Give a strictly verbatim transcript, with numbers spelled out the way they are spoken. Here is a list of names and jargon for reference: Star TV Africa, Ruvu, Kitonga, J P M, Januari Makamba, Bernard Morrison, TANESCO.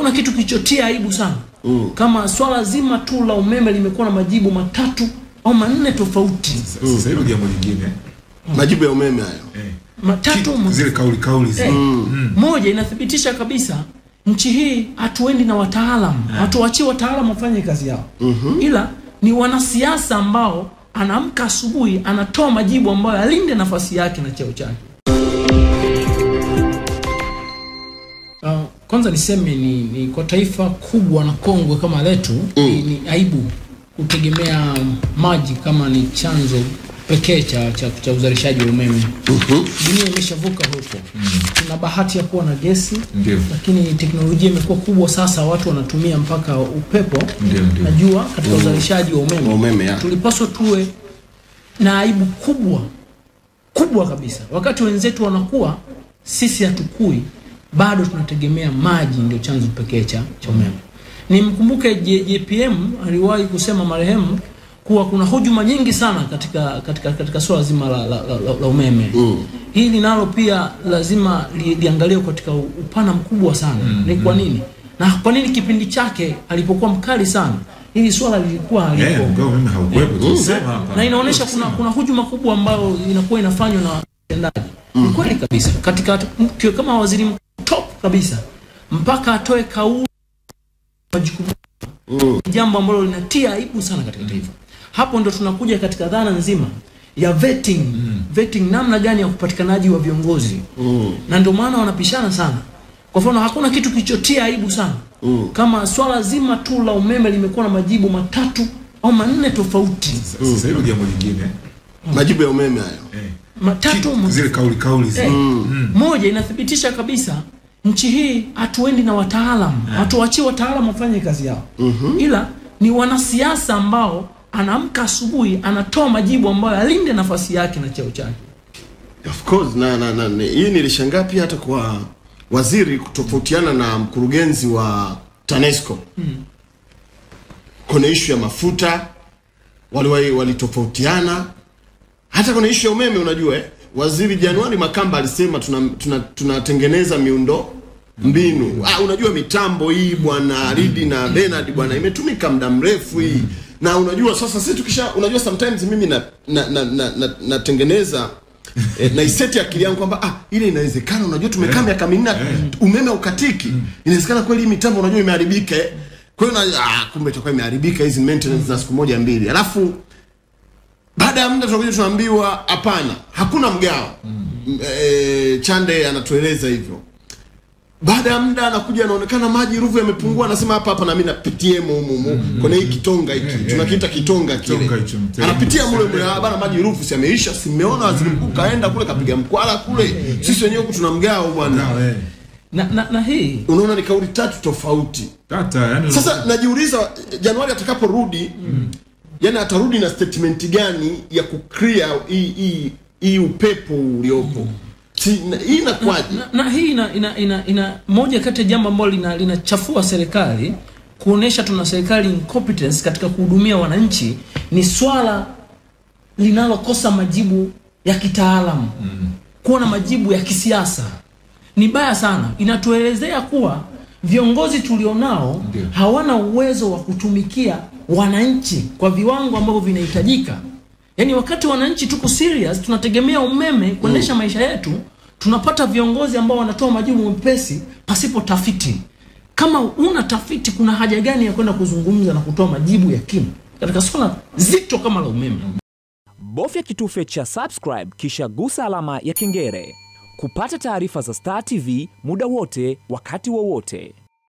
Kuna kitu kichotia aibu sana. Mm. Kama swala zima tu la umeme limekuwa na majibu matatu au manne tofauti. Mm. Sasa hilo jambo lingine. Mm. Majibu ya umeme hayo. Eh. Matatu ma... zile kauli kauli zile. Eh. Mm. Moja inathibitisha kabisa nchi hii hatuendi na wataalamu. Yeah. Hatuachi wataalamu wafanye kazi yao. Mm -hmm. Ila ni wanasiasa ambao anaamka asubuhi anatoa majibu ambayo alinde nafasi yake na cheo chake. Uh, kwanza niseme ni, ni kwa taifa kubwa na kongwe kama letu, mm. ni, ni aibu kutegemea maji kama ni chanzo pekee cha, cha, cha uzalishaji wa umeme. Dunia uh-huh. imeshavuka huko. Tuna mm. bahati ya kuwa na gesi, ndiyo. Lakini teknolojia imekuwa kubwa sasa, watu wanatumia mpaka upepo, ndiyo, ndiyo. Na jua katika mm. uzalishaji wa umeme. umeme Tulipaswa tuwe na aibu kubwa, kubwa kabisa. Wakati wenzetu wanakuwa, sisi hatukui, bado tunategemea maji ndio chanzo pekee cha umeme. Nimkumbuke J P M aliwahi kusema marehemu kuwa kuna hujuma nyingi sana katika katika katika swala zima la, la, la, la umeme. Mm. Hili nalo pia lazima liangaliwe katika upana mkubwa sana. Mm. Ni kwa nini? Na kwa nini kipindi chake alipokuwa mkali sana hili swala lilikuwa alipo. Yeah, yeah. Na inaonesha kuna kuna hujuma kubwa ambayo inakuwa inafanywa na watendaji. Mm. Kweli kabisa. Katika mkio, kama waziri mkuu top kabisa mpaka atoe kauli majukumu. Mm. Jambo ambalo linatia aibu sana katika taifa. Hapo ndo tunakuja katika dhana nzima ya vetting. Mm. Vetting, namna gani ya upatikanaji wa viongozi. Mm. Na ndio maana wanapishana sana. Kwa mfano, hakuna kitu kichotia aibu sana. Mm. Kama swala zima tu la umeme limekuwa na majibu matatu au manne tofauti. Mm. Sasa hilo jambo lingine. Mm. Majibu ya umeme hayo. Eh. Matatu ma... zile kauli kauli zile. Eh. Mm. Moja inathibitisha kabisa nchi hii hatuendi na wataalamu. Yeah. Hatuachi wataalamu wafanye kazi yao. Mm -hmm. Ila ni wanasiasa ambao anaamka asubuhi anatoa majibu ambayo alinde nafasi yake na cheo chake. Of course, na na na hii nilishangaa pia hata kwa waziri kutofautiana na mkurugenzi wa TANESCO. Mm. Kuna issue ya mafuta waliwahi walitofautiana. Hata kuna issue ya umeme, unajua eh? Waziri Januari Makamba alisema tunatengeneza tuna, tuna miundo mbinu. Ah, unajua mitambo hii bwana Ridi na Bernard bwana imetumika muda mrefu hii. Na unajua sasa sisi tukisha, unajua sometimes mimi na natengeneza na, na, na, eh, na iseti akili yangu kwamba ah, ile inawezekana, unajua tumekaa miaka minne umeme ukatiki. Inawezekana kweli mitambo unajua imeharibika. Kwa hiyo ah, kumbe itakuwa imeharibika hizi maintenance za siku moja mbili. Alafu baada ya muda tunakuja tunaambiwa hapana, hakuna mgao. Mm. E, Chande anatueleza hivyo. Baada ya muda anakuja anaonekana maji Ruvu yamepungua, anasema hapa hapa na mimi na P T M huko huko. Mm. Kuna hii Kitonga hiki, yeah, yeah, tunakiita Kitonga kile. Anapitia mule mule bana, maji Ruvu si yameisha, simeona waziri mkuu kaenda kule kapiga mkwala kule. Yeah, yeah. Sisi wenyewe huko tuna mgao bwana. Yeah. Na na, na hii unaona ni kauli tatu tofauti. Tata yani. Sasa najiuliza Januari atakaporudi, mm. yani atarudi na statement gani ya kukria hii hii upepo uliopo. Hii inakwaje? Na, na, na hii ina, ina, ina, ina moja kati ya jambo ambalo linachafua serikali, kuonesha tuna serikali incompetence katika kuhudumia wananchi, ni swala linalokosa majibu ya kitaalamu. Mm. Kuwa na majibu ya kisiasa. Ni baya sana. Inatuelezea kuwa viongozi tulionao hawana uwezo wa kutumikia wananchi kwa viwango ambavyo vinahitajika. Yaani wakati wananchi tuko serious, tunategemea umeme kuendesha mm. maisha yetu, tunapata viongozi ambao wanatoa majibu mpesi pasipo tafiti. Kama una tafiti, kuna haja gani ya kwenda kuzungumza na kutoa majibu ya kina katika swala zito kama la umeme? Bofya kitufe cha subscribe kisha gusa alama ya kengele kupata taarifa za Star T V muda wote, wakati wowote.